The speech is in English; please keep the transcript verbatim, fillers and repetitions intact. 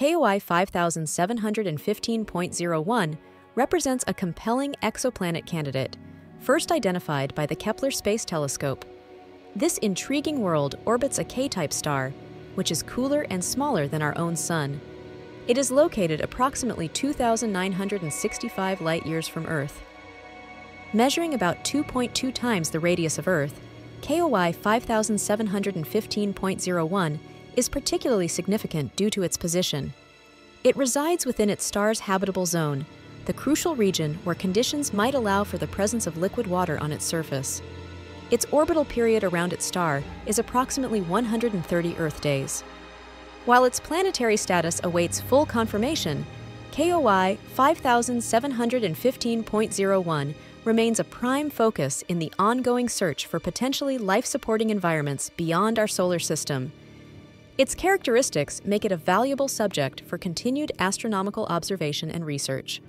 K O I five seven one five point zero one represents a compelling exoplanet candidate, first identified by the Kepler Space Telescope. This intriguing world orbits a K type star, which is cooler and smaller than our own Sun. It is located approximately two thousand nine hundred sixty-five light-years from Earth. Measuring about two point two times the radius of Earth, K O I five seven one five point zero one is particularly significant due to its position. It resides within its star's habitable zone, the crucial region where conditions might allow for the presence of liquid water on its surface. Its orbital period around its star is approximately one hundred thirty Earth days. While its planetary status awaits full confirmation, K O I five seven one five point zero one remains a prime focus in the ongoing search for potentially life-supporting environments beyond our solar system. Its characteristics make it a valuable subject for continued astronomical observation and research.